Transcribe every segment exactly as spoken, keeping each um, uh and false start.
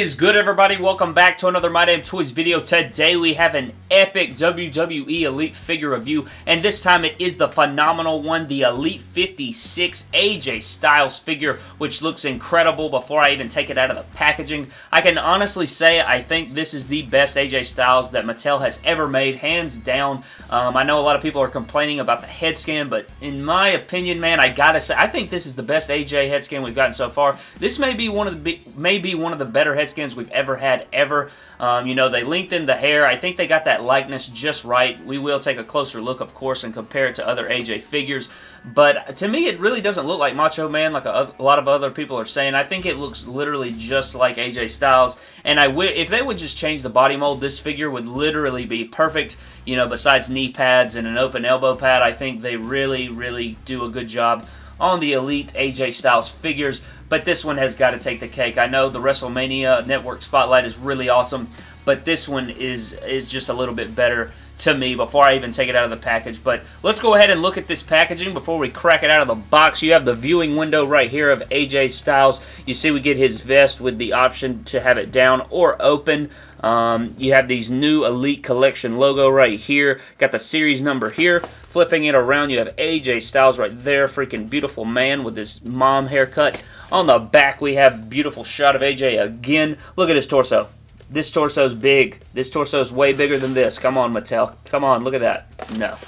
is good, everybody? Welcome back to another My Damn Toys video. Today we have an epic W W E Elite figure review, and this time it is the phenomenal one, the Elite fifty-six A J Styles figure, which looks incredible before I even take it out of the packaging. I can honestly say I think this is the best A J Styles that Mattel has ever made, hands down. Um, I know a lot of people are complaining about the head scan, but in my opinion, man, I gotta say, I think this is the best A J head scan we've gotten so far. This may be one of the, may be one of the better head scans we've ever had, ever. Um, you know, they lengthened the hair. I think they got that likeness just right. We will take a closer look, of course, and compare it to other A J figures. But to me, it really doesn't look like Macho Man, like a, a lot of other people are saying. I think it looks literally just like A J Styles. And I w if they would just change the body mold, this figure would literally be perfect. You know, besides knee pads and an open elbow pad, I think they really, really do a good job on the Elite A J Styles figures, but this one has got to take the cake. I know the WrestleMania Network Spotlight is really awesome, but this one is, is just a little bit better to me before I even take it out of the package. But let's go ahead and look at this packaging before we crack it out of the box. You have the viewing window right here of A J Styles. You see we get his vest with the option to have it down or open. Um, you have these new Elite Collection logo right here. Got the series number here. Flipping it around, you have A J Styles right there. Freaking beautiful man with his mom haircut. On the back, we have beautiful shot of A J again. Look at his torso. This torso's big. This torso's way bigger than this. Come on, Mattel. Come on, look at that. No.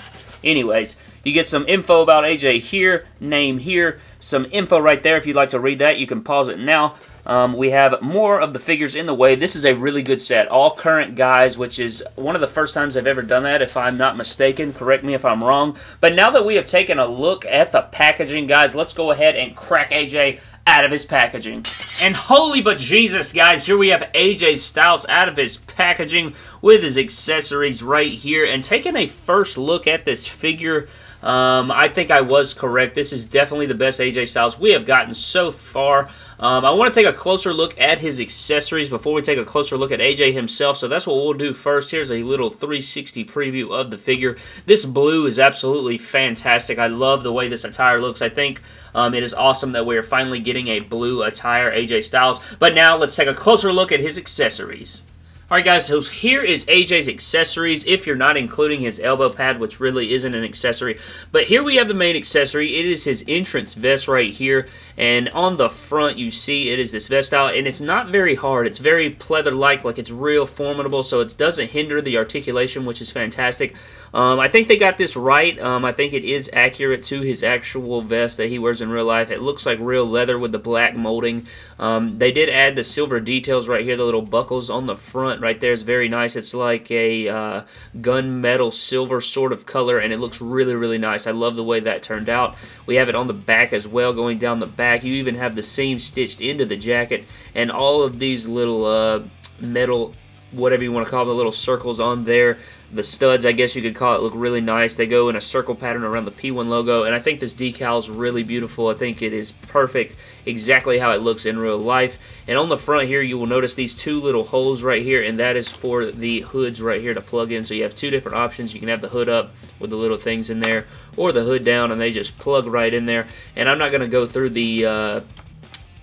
Anyways, you get some info about A J here, name here, some info right there. If you'd like to read that, you can pause it now. Um, we have more of the figures in the way. This is a really good set. All current guys, which is one of the first times I've ever done that, if I'm not mistaken. Correct me if I'm wrong. But now that we have taken a look at the packaging, guys, let's go ahead and crack A J out of his packaging. And holy but Jesus, guys, here we have A J Styles out of his packaging with his accessories right here. And taking a first look at this figure, um, I think I was correct. This is definitely the best A J Styles we have gotten so far. Um, I want to take a closer look at his accessories before we take a closer look at A J himself, so that's what we'll do first. Here's a little three sixty preview of the figure. This blue is absolutely fantastic. I love the way this attire looks. I think um, it is awesome that we are finally getting a blue attire, A J Styles. But now let's take a closer look at his accessories. Alright guys, so here is A J's accessories, if you're not including his elbow pad, which really isn't an accessory. But here we have the main accessory. It is his entrance vest right here, and on the front you see it is this vest style, and it's not very hard. It's very pleather-like, like it's real formidable, so it doesn't hinder the articulation, which is fantastic. Um, I think they got this right. Um, I think it is accurate to his actual vest that he wears in real life. It looks like real leather with the black molding. Um, they did add the silver details right here, the little buckles on the front. Right there is very nice. It's like a uh, gunmetal silver sort of color, and it looks really, really nice. I love the way that turned out. We have it on the back as well, going down the back. You even have the seam stitched into the jacket, and all of these little uh, metal, whatever you want to call them, the little circles on there. The studs, I guess you could call it, look really nice. They go in a circle pattern around the P one logo, and I think this decal is really beautiful. I think it is perfect, exactly how it looks in real life. And on the front here, you will notice these two little holes right here, and that is for the hoods right here to plug in. So you have two different options. You can have the hood up with the little things in there, or the hood down, and they just plug right in there. And I'm not going to go through the uh,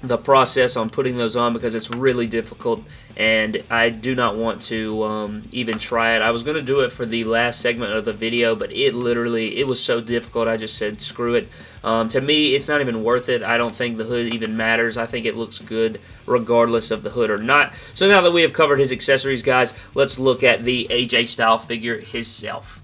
the process on putting those on because it's really difficult, and I do not want to um, even try it. I was going to do it for the last segment of the video, but it literally, it was so difficult, I just said screw it. Um, to me, it's not even worth it. I don't think the hood even matters. I think it looks good regardless of the hood or not. So now that we have covered his accessories, guys, let's look at the A J Styles figure himself.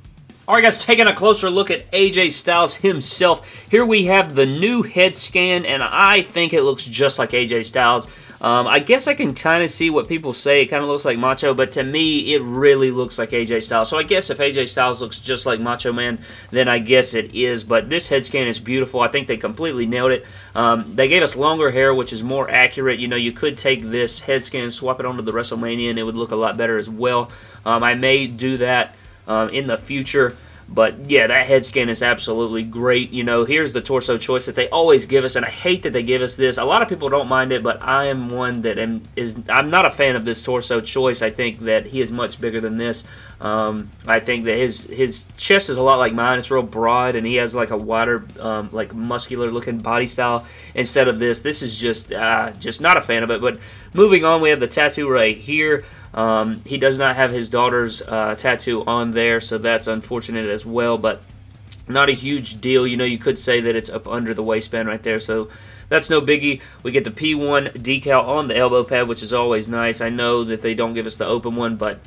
Alright guys, taking a closer look at A J Styles himself. Here we have the new head scan, and I think it looks just like A J Styles. Um, I guess I can kind of see what people say. It kind of looks like Macho, but to me, it really looks like A J Styles. So I guess if A J Styles looks just like Macho Man, then I guess it is. But this head scan is beautiful. I think they completely nailed it. Um, they gave us longer hair, which is more accurate. You know, you could take this head scan and swap it onto the WrestleMania, and it would look a lot better as well. Um, I may do that Um, in the future, But yeah, that head scan is absolutely great. You know, here's the torso choice that they always give us, and I hate that they give us this. A lot of people don't mind it, but I am one that am, is I'm not a fan of this torso choice. I think that he is much bigger than this. Um, I think that his his chest is a lot like mine. It's real broad, and he has like a wider, um, like muscular looking body style instead of this. This is just uh, just not a fan of it. But moving on, we have the tattoo right here. Um, he does not have his daughter's uh, tattoo on there, so that's unfortunate as well, but not a huge deal. You know, you could say that it's up under the waistband right there, so that's no biggie. We get the P one decal on the elbow pad, which is always nice. I know that they don't give us the open one, but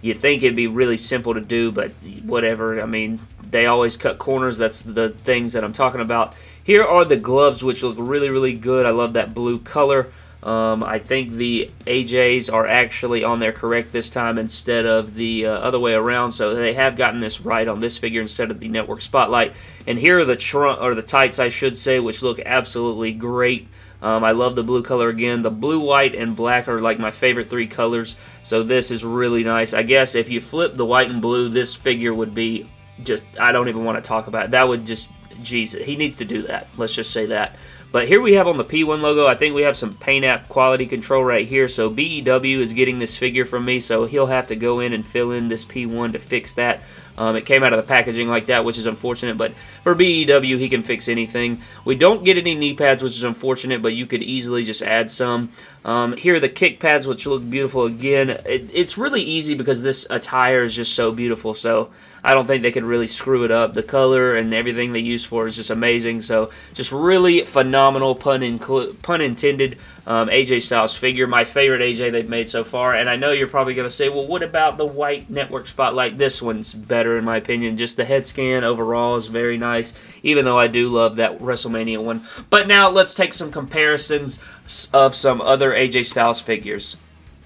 you'd think it'd be really simple to do, but whatever. I mean, they always cut corners. That's the things that I'm talking about. Here are the gloves, which look really, really good. I love that blue color. Um, I think the A Js are actually on there correct this time instead of the uh, other way around, so they have gotten this right on this figure instead of the Network Spotlight. And here are the trunk, or the tights, I should say, which look absolutely great. Um, I love the blue color again. The blue, white, and black are like my favorite three colors, so this is really nice. I guess if you flip the white and blue, this figure would be just, I don't even want to talk about it. That would just, geez, he needs to do that. Let's just say that. But here we have on the P one logo, I think we have some paint app quality control right here. So B E W is getting this figure from me, so he'll have to go in and fill in this P one to fix that. Um, it came out of the packaging like that, which is unfortunate, but for B E W, he can fix anything. We don't get any knee pads, which is unfortunate, but you could easily just add some. Um, here are the kick pads, which look beautiful again. It, it's really easy because this attire is just so beautiful, so I don't think they could really screw it up. The color and everything they use for it is just amazing, so just really phenomenal. Phenomenal, pun, inclu pun intended, um, A J Styles figure. My favorite A J they've made so far. And I know you're probably going to say, well, what about the white Network Spotlight? This one's better, in my opinion. Just the head scan overall is very nice, even though I do love that WrestleMania one. But now let's take some comparisons of some other A J Styles figures.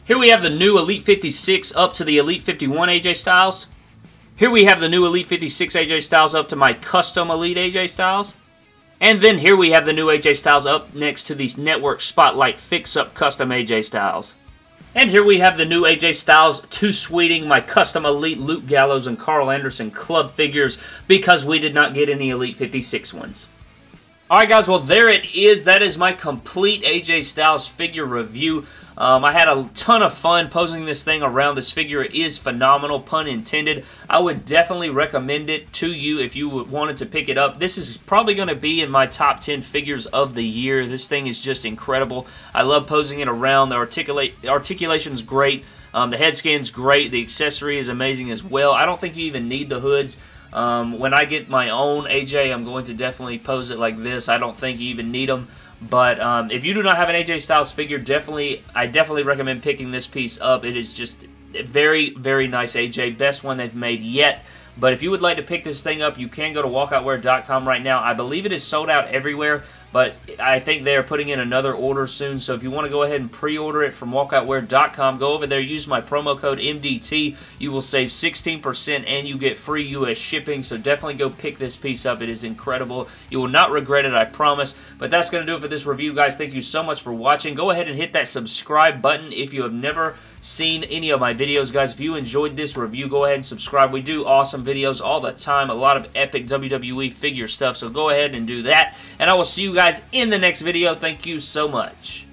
Here we have the new Elite fifty-six up to the Elite fifty-one A J Styles. Here we have the new Elite fifty-six A J Styles up to my custom Elite A J Styles. And then here we have the new A J Styles up next to these Network Spotlight Fix-Up Custom A J Styles. And here we have the new A J Styles two-sweeting my custom Elite Luke Gallows and Carl Anderson club figures because we did not get any Elite fifty-six ones. Alright guys, well there it is. That is my complete A J Styles figure review. Um, I had a ton of fun posing this thing around. This figure is phenomenal, pun intended. I would definitely recommend it to you if you wanted to pick it up. This is probably going to be in my top ten figures of the year. This thing is just incredible. I love posing it around. The articulate, articulation's great. Um, the head scan's great. The accessory is amazing as well. I don't think you even need the hoods. Um, when I get my own A J, I'm going to definitely pose it like this. I don't think you even need them. But um, if you do not have an A J Styles figure, definitely, I definitely recommend picking this piece up. It is just very, very nice A J. Best one they've made yet. But if you would like to pick this thing up, you can go to walkoutwear dot com right now. I believe it is sold out everywhere, but I think they are putting in another order soon. So if you want to go ahead and pre-order it from walkoutwear dot com, go over there, use my promo code M D T. You will save sixteen percent and you get free U S shipping. So definitely go pick this piece up. It is incredible. You will not regret it, I promise. But that's going to do it for this review, guys. Thank you so much for watching. Go ahead and hit that subscribe button if you have never seen any of my videos, guys. If you enjoyed this review, go ahead and subscribe. We do awesome videos all the time. A lot of epic W W E figure stuff. So go ahead and do that. And I will see you guys in the next video. Thank you so much.